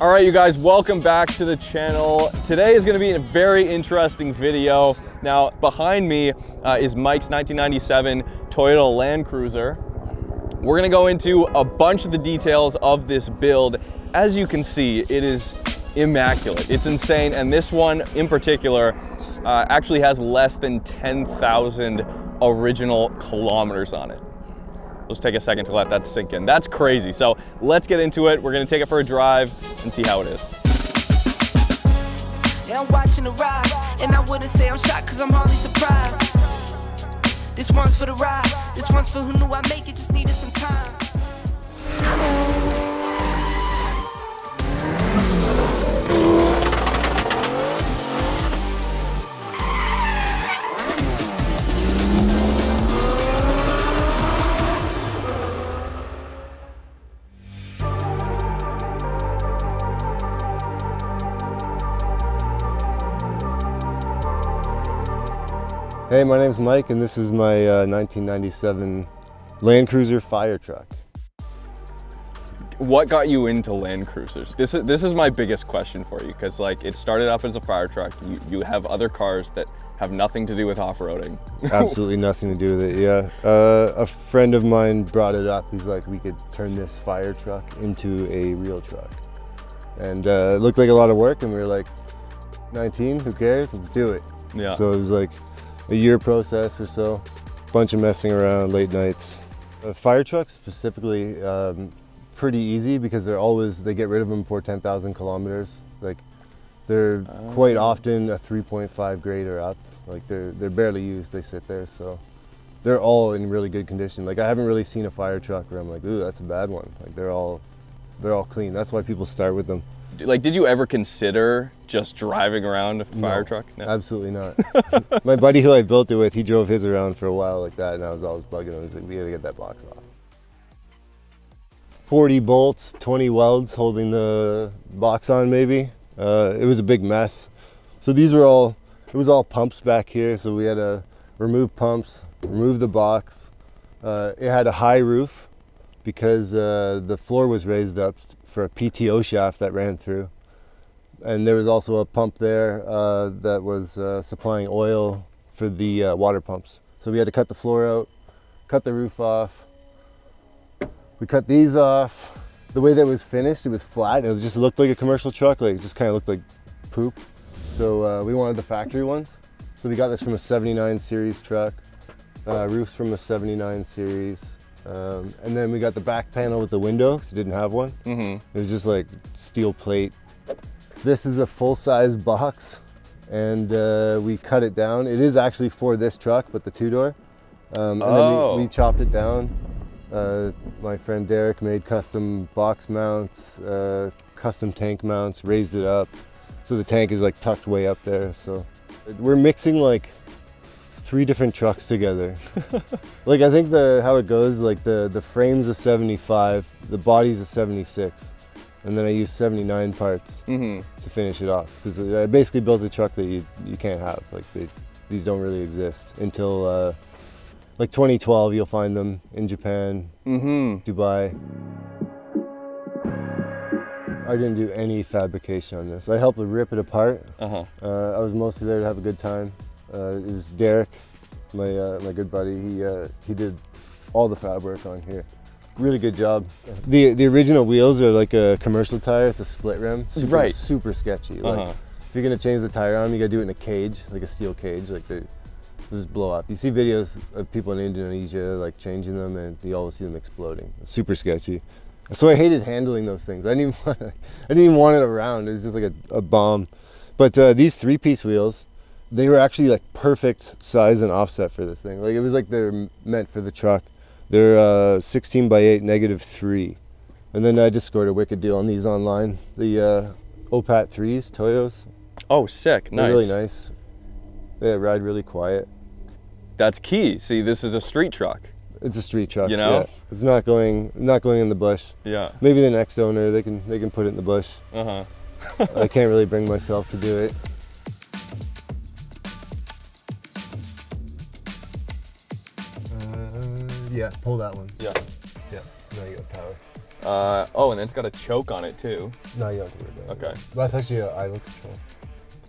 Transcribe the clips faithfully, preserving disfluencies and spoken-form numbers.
All right, you guys, welcome back to the channel. Today is gonna be a very interesting video. Now, behind me uh, is Mike's nineteen ninety-seven Toyota Land Cruiser. We're gonna go into a bunch of the details of this build. As you can see, it is immaculate. It's insane, and this one in particular uh, actually has less than ten thousand original kilometers on it. Let's take a second to let that sink in. That's crazy. So let's get into it. We're gonna take it for a drive and see how it is. And I'm watching the rise, and I wouldn't say I'm shocked because I'm hardly surprised. This one's for the ride, this one's for who knew I make it, just needed some time. Hey, my name's Mike, and this is my uh, nineteen ninety-seven Land Cruiser fire truck. What got you into Land Cruisers? This is this is my biggest question for you, because like it started off as a fire truck. You you have other cars that have nothing to do with off-roading. Absolutely nothing to do with it. Yeah, uh, a friend of mine brought it up. He's like, we could turn this fire truck into a real truck, and uh, it looked like a lot of work. And we were like, nineteen, who cares? Let's do it. Yeah. So it was like a year process or so, bunch of messing around, late nights. A fire truck specifically, um, pretty easy because they're always, they get rid of them for ten thousand kilometers. Like they're um, quite often a three point five grade or up. Like they're, they're barely used, they sit there. So they're all in really good condition. Like I haven't really seen a fire truck where I'm like, ooh, that's a bad one. Like they're all, they're all clean. That's why people start with them. Like, did you ever consider just driving around a fire no, truck? No, absolutely not. My buddy who I built it with, he drove his around for a while like that, and I was always bugging him. He's like, we gotta get that box off. forty bolts, twenty welds holding the box on maybe. Uh, it was a big mess. So these were all, it was all pumps back here, so we had to remove pumps, remove the box. Uh, it had a high roof because uh, the floor was raised up for a P T O shaft that ran through. And there was also a pump there uh, that was uh, supplying oil for the uh, water pumps. So we had to cut the floor out, cut the roof off. We cut these off. The way that it was finished, it was flat. It just looked like a commercial truck. Like it just kind of looked like poop. So uh, we wanted the factory ones. So we got this from a seventy-nine series truck. Uh, roofs from a seventy-nine series. Um, and then we got the back panel with the window, because it didn't have one. Mm-hmm. It was just like steel plate. This is a full-size box, and uh, we cut it down. It is actually for this truck, but the two-door. Um, and oh. then we, we chopped it down. Uh, my friend Derek made custom box mounts, uh, custom tank mounts, raised it up. So the tank is like tucked way up there. So we're mixing like three different trucks together. Like I think the how it goes, like the, the frame's a seventy-five, the body's a seventy-six, and then I used seventy-nine parts mm-hmm. to finish it off. Because I basically built a truck that you, you can't have. Like they, these don't really exist until uh, like twenty twelve, you'll find them in Japan, mm-hmm. Dubai. I didn't do any fabrication on this. I helped rip it apart. Uh-huh. uh, I was mostly there to have a good time. Uh, it was Derek, my uh, my good buddy. He uh, he did all the fab work on here. Really good job. The the original wheels are like a commercial tire with a split rim. Super, right. Super sketchy. Like uh-huh. if you're gonna change the tire on, you gotta do it in a cage, like a steel cage. Like they, they just blow up. You see videos of people in Indonesia like changing them, and you always see them exploding. Super sketchy. So I hated handling those things. I didn't even want it, I didn't even want it around. It was just like a, a bomb. But uh, these three-piece wheels, they were actually like perfect size and offset for this thing. Like it was like they're meant for the truck. They're uh, sixteen by eight, negative three. And then I just scored a wicked deal on these online. The uh, Opat threes, Toyos. Oh, sick, nice. They're really nice. They ride really quiet. That's key. See, this is a street truck. It's a street truck, you know? Yeah. It's not going, not going in the bush. Yeah. Maybe the next owner, they can, they can put it in the bush. Uh-huh. I can't really bring myself to do it. Yeah, pull that one. Yeah. Yeah, now you got power. Uh, oh, and then it's got a choke on it too. No, you don't have to worry about it. Okay. That's actually an idle control.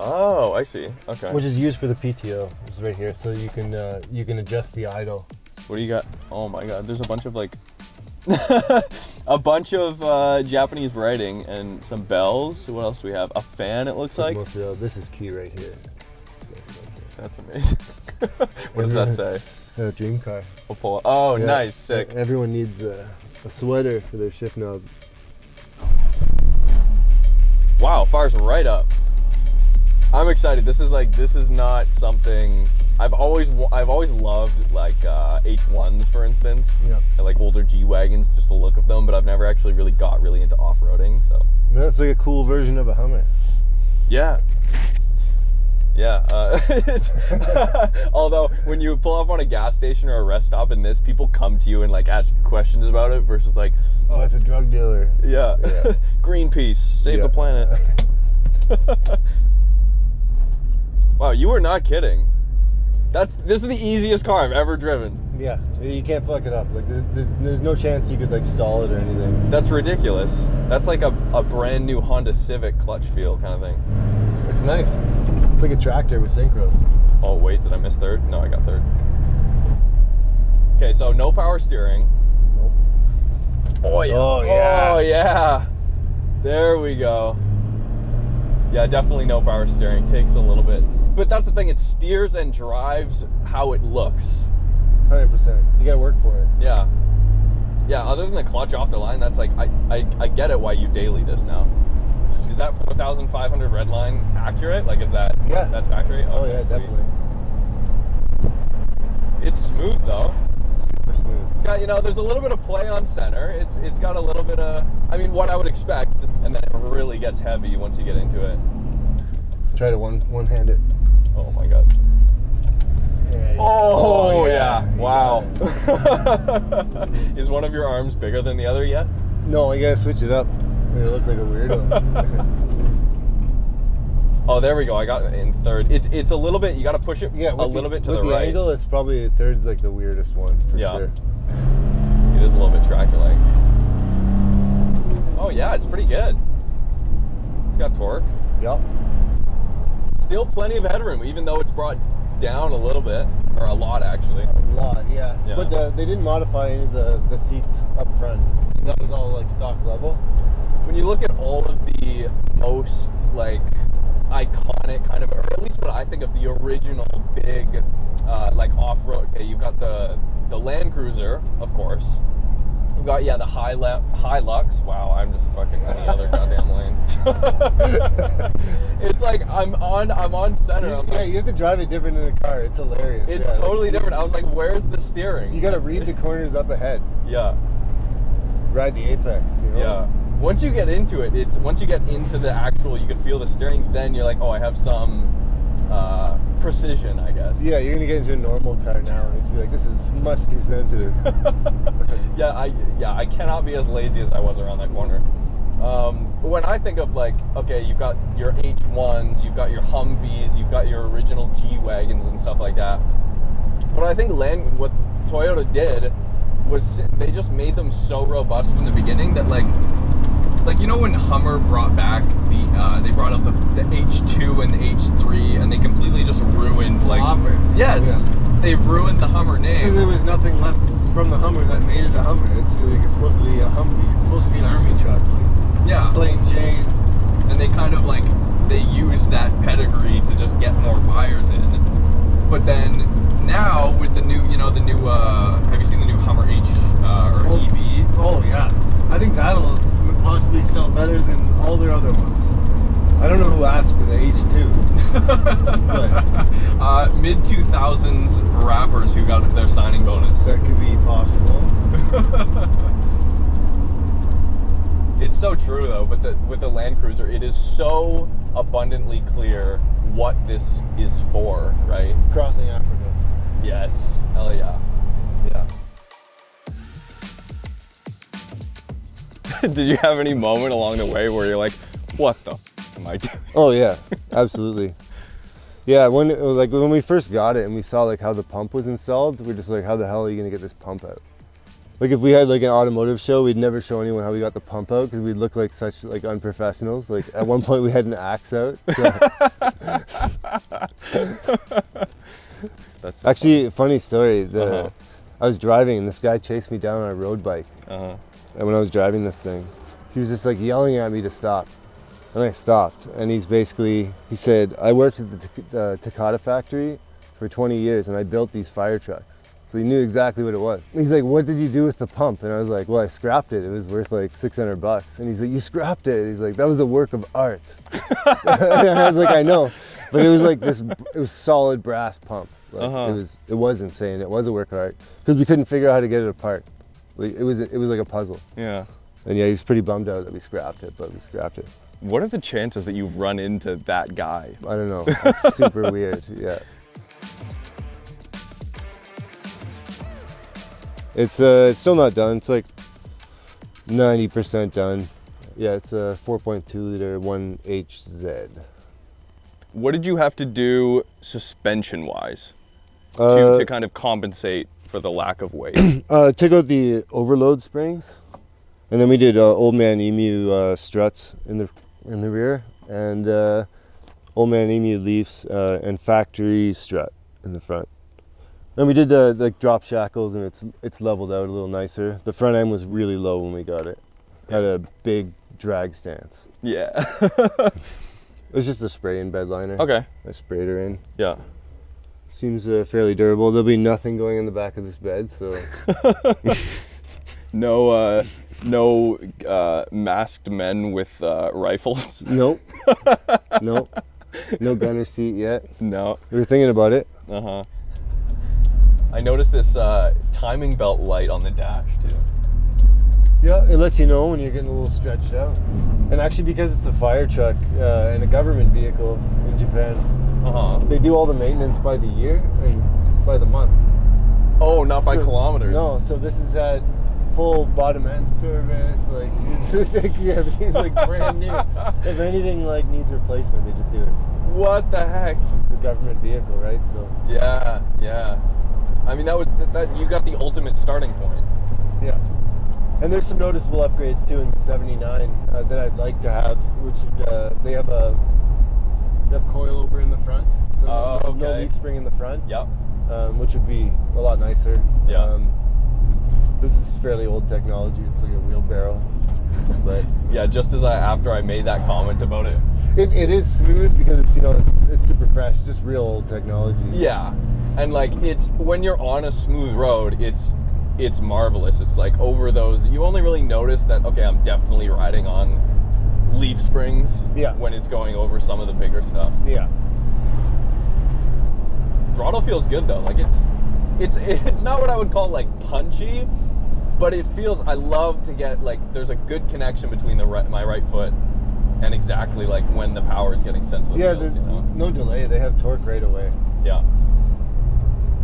Oh, I see. Okay. Which is used for the P T O. It's right here, so you can uh, you can adjust the idle. What do you got? Oh my God! There's a bunch of like, a bunch of uh, Japanese writing and some bells. What else do we have? A fan. It looks like. Mostly, uh, this is key right here. That's amazing. What does that say? No, dream car. We'll pull up. Oh, yeah. Nice, sick. Everyone needs a, a sweater for their shift now. Wow, fires right up. I'm excited. This is like this is not something I've always I've always loved like uh, H ones for instance. Yeah. And like older G-Wagons, just the look of them. But I've never actually really got really into off-roading. So that's like a cool version of a Hummer. Yeah. Yeah, uh, it's, although when you pull up on a gas station or a rest stop in this, people come to you and like ask questions about it versus like, oh, that's a drug dealer. Yeah, yeah. Greenpeace, save yeah. the planet. Wow, you were not kidding. That's this is the easiest car I've ever driven. Yeah, you can't fuck it up. Like, there's, there's no chance you could like stall it or anything. That's ridiculous. That's like a, a brand new Honda Civic clutch feel kind of thing. It's nice. It's like a tractor with synchros. Oh wait, did I miss third? No, I got third. Okay, so no power steering. Nope. Oh yeah. Oh yeah. Oh yeah. There we go. Yeah, definitely no power steering. Takes a little bit. But that's the thing, it steers and drives how it looks. one hundred percent. You gotta work for it. Yeah. Yeah, other than the clutch off the line, that's like, I, I, I get it why you daily this now. Is that four thousand five hundred redline accurate? Like, is that yeah. that's factory? Oh, oh yeah, sweet. Definitely. It's smooth though. Super smooth. It's got, you know, there's a little bit of play on center. It's it's got a little bit of, I mean, what I would expect, and then it really gets heavy once you get into it. Try to one one hand it. Oh my God. Yeah, yeah. Oh, oh yeah! yeah. Wow. Is one of your arms bigger than the other yet? No, I gotta switch it up. It looks like a weirdo. Oh, there we go. I got it in third. It's it's a little bit. You got to push it yeah, a little the, bit to with the, the right. Angle, it's probably third's like the weirdest one. For yeah, sure. It is a little bit tractor-like. Oh yeah, it's pretty good. It's got torque. Yep. Still plenty of headroom, even though it's brought down a little bit, or a lot actually. A lot, yeah. yeah. But the, they didn't modify any of the the seats up front. That was all like stock level. When you look at all of the most like iconic kind of, or at least what I think of the original big uh, like off-road, okay, you've got the the Land Cruiser, of course. You've got, yeah, the Hilux. Wow, I'm just fucking on the other goddamn lane. It's like I'm on I'm on center. You, I'm yeah, like, you have to drive it different in the car. It's hilarious. It's yeah, totally like, different. I was like, where's the steering? You got to read the corners up ahead. Yeah. Ride the apex, you know? Yeah. Once you get into it, it's once you get into the actual, you can feel the steering, then you're like, oh, I have some uh, precision, I guess. Yeah, you're going to get into a normal car now and it's be like, this is much too sensitive. yeah, I yeah, I cannot be as lazy as I was around that corner. Um, when I think of like, okay, you've got your H ones, you've got your Humvees, you've got your original G-Wagons and stuff like that. But I think Land, what Toyota did was they just made them so robust from the beginning that like, Like, you know when Hummer brought back the, uh, they brought up the, the H two and the H three, and they completely just ruined, like... Hoppers. Yes! Yeah. They ruined the Hummer name. Because there was nothing left from the Hummer that made it a Hummer. It's, like, it's supposed to be a Humvee. It's supposed to be an army truck. Like, yeah. Plain Jane. And they kind of, like, they used that pedigree to just get more buyers in. But then, now, with the new, you know, the new, uh, have you seen the new Hummer H, uh, or oh, E V? Oh, yeah. I think that'll... possibly sell better than all their other ones. I don't know who asked for the H two. But uh, mid two thousands rappers who got their signing bonus. That could be possible. It's so true though, but the, with the Land Cruiser, it is so abundantly clear what this is for, right? Crossing Africa. Yes, hell yeah. Yeah. Did you have any moment along the way where you're like, what the f am I doing? Oh yeah, absolutely. Yeah, when it was like when we first got it and we saw like how the pump was installed, we we're just like, how the hell are you gonna get this pump out? Like if we had like an automotive show, we'd never show anyone how we got the pump out because we'd look like such like unprofessionals. Like at one point we had an axe out. So. That's actually a funny story. The, uh-huh. I was driving and this guy chased me down on a road bike. Uh-huh. And when I was driving this thing, he was just like yelling at me to stop. And I stopped. And he's basically, he said, I worked at the uh, Takata factory for twenty years and I built these fire trucks. So he knew exactly what it was. He's like, what did you do with the pump? And I was like, well, I scrapped it. It was worth like six hundred bucks. And he's like, you scrapped it. He's like, that was a work of art. And I was like, I know. But it was like this, it was solid brass pump. Like, uh-huh. It was it was insane. It was a work of art. Because we couldn't figure out how to get it apart. Like, it was it was like a puzzle. Yeah. And yeah, he's pretty bummed out that we scrapped it, but we scrapped it. What are the chances that you've run into that guy? I don't know. That's super weird, yeah. It's uh, it's still not done. It's like ninety percent done. Yeah, it's a four point two liter one H Z. What did you have to do suspension-wise to, uh, to kind of compensate for the lack of weight? uh, took out the overload springs, and then we did uh, Old Man Emu uh, struts in the in the rear, and uh, Old Man Emu leafs uh, and factory strut in the front. And we did the, the drop shackles, and it's it's leveled out a little nicer. The front end was really low when we got it. Had a big drag stance. Yeah. It was just a spray-in bed liner. Okay. I sprayed her in. Yeah. Seems uh, fairly durable. There'll be nothing going in the back of this bed, so. no uh, no uh, masked men with uh, rifles? Nope. Nope. No gunner seat yet. No. We were thinking about it. Uh-huh. I noticed this uh, timing belt light on the dash too. Yeah, it lets you know when you're getting a little stretched out. And actually because it's a fire truck uh, and a government vehicle in Japan, uh-huh. they do all the maintenance by the year and by the month. Oh, not by so, kilometers. No, so this has had full bottom end service, like, like yeah, everything's like brand new. If anything like needs replacement, they just do it. What the heck? It's the government vehicle, right? So yeah, yeah. I mean, that would that, that you got the ultimate starting point. Yeah, and there's some noticeable upgrades too in the seventy-nine uh, that I'd like to have, which uh, they have a they have coilover in the front, so oh, no, okay. no leaf spring in the front. Yep, um, which would be a lot nicer. Yeah, um, this is fairly old technology. It's like a wheelbarrow, but yeah, just as I after I made that comment about it, it, it is smooth because it's you know it's it's super fresh, just real old technology. Yeah. And like it's when you're on a smooth road, it's it's marvelous. It's like over those you only really notice that okay, I'm definitely riding on leaf springs yeah. when it's going over some of the bigger stuff. Yeah. Throttle feels good though. Like it's it's it's not what I would call like punchy, but it feels I love to get like there's a good connection between the right, my right foot and exactly like when the power is getting sent to the yeah, wheels, there's you know? No delay. They have torque right away. Yeah.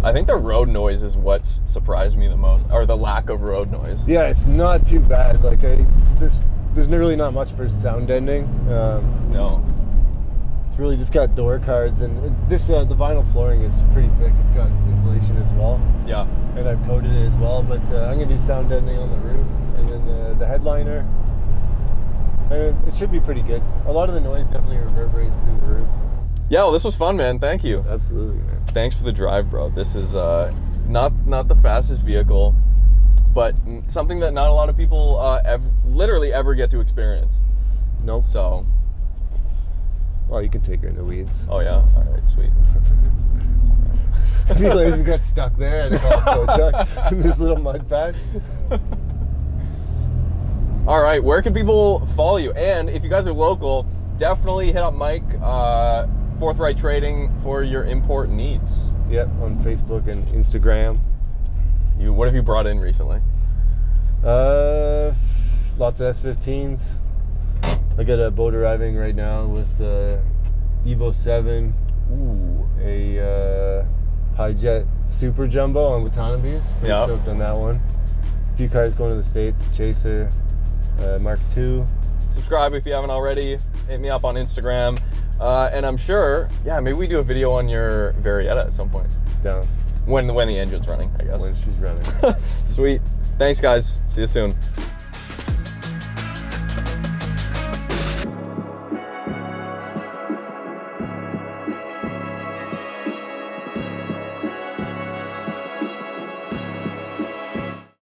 I think the road noise is what surprised me the most, or the lack of road noise. Yeah, it's not too bad. Like, I, there's, there's really not much for sound ending. Um, no. It's really just got door cards, and this uh, the vinyl flooring is pretty thick. It's got insulation as well. Yeah. And I've coated it as well, but uh, I'm going to do sound ending on the roof, and then the, the headliner. And it should be pretty good. A lot of the noise definitely reverberates through the roof. Yeah, well, this was fun, man. Thank you. Absolutely, man. Thanks for the drive, bro. This is uh, not not the fastest vehicle, but something that not a lot of people uh, ev literally ever get to experience. Nope. So. Well, you can take her in the weeds. Oh, yeah? All right, sweet. We got stuck there in a golf truck in this little mud patch. All right, where can people follow you? And if you guys are local, definitely hit up Mike. Uh, Forthright Trading for your import needs. Yep, on Facebook and Instagram. You, what have you brought in recently? Uh, lots of S fifteens. I got a boat arriving right now with the uh, Evo seven. Ooh, a uh, Hi-Jet Super Jumbo on Watanabe's. Pretty yep. stoked on that one. A few cars going to the States. Chaser, uh, Mark two. Subscribe if you haven't already. Hit me up on Instagram. Uh, and I'm sure, yeah, maybe we do a video on your Varietta at some point. Down. When when the engine's running, I guess. When she's running. Sweet. Thanks guys, see you soon.